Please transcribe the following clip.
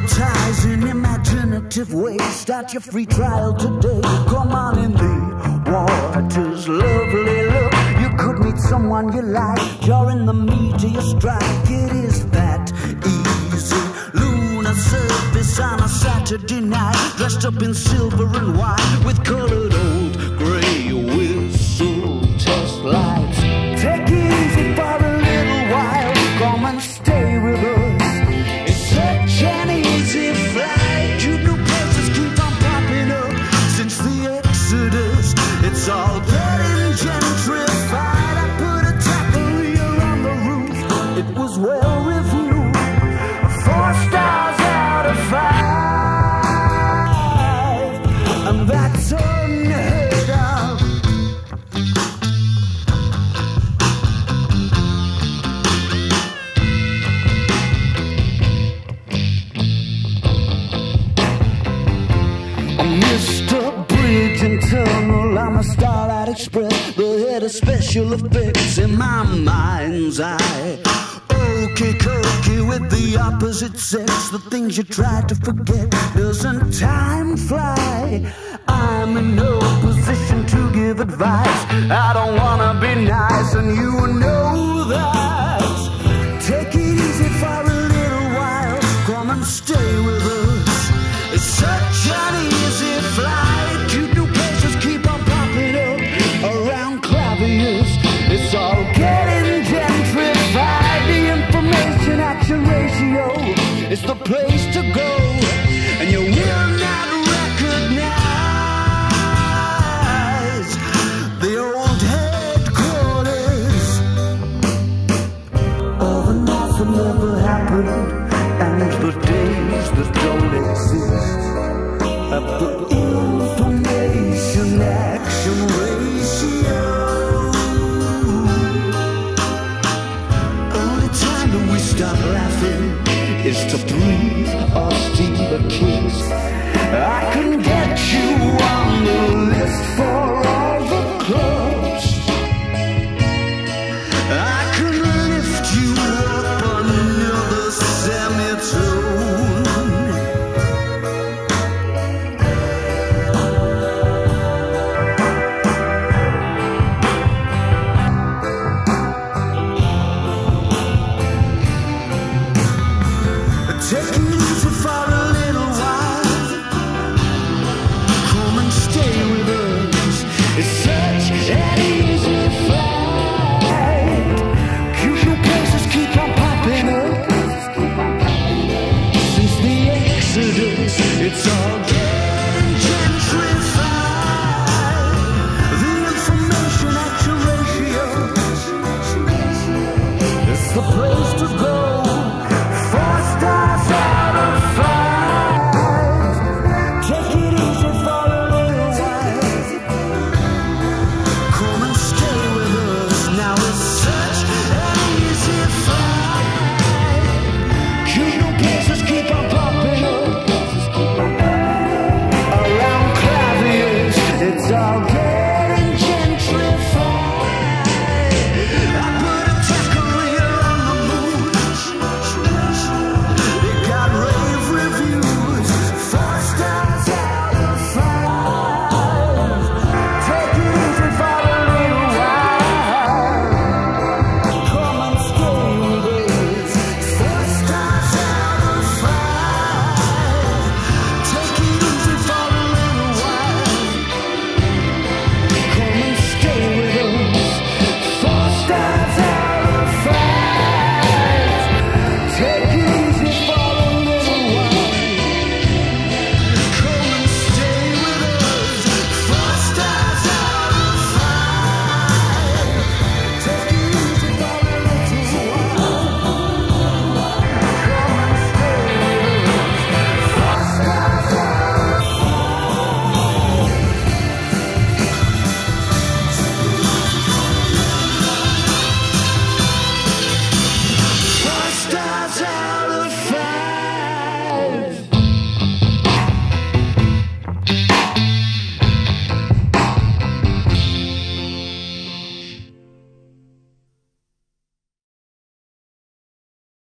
advertise in imaginative ways. Start your free trial today. Come on in the water's lovely look. You could meet someone you like. You're in the meteor strike. It is that easy. Lunar surface on a Saturday night, dressed up in silver and white, with colored old gray whistle test lights. Take it easy for a little while. Come and stay with us. It's all getting gentrified. I put a tackle here on the roof. It was well reviewed. 4 stars out of 5, and that's unheard of. Mr. Bridge and Tunnel, I'm a Starlight Express, the head of special effects in my mind's eye. Okey-cokey with the opposite sex, the things you try to forget. Doesn't time fly? I'm in no position to give advice. I don't wanna be nice, and you know that. Take it easy for a little while. Come and stay with us. It's such an easy flight. It's all getting gentrified. The information action ratio is the place to go, and you will not recognize the old headquarters of an awesome never happened, and the days that don't exist of the information action ratio. Stop laughing is to breathe or steal a kiss. I can get you on the list for all the clubs. I can lift you up another semitone. It's all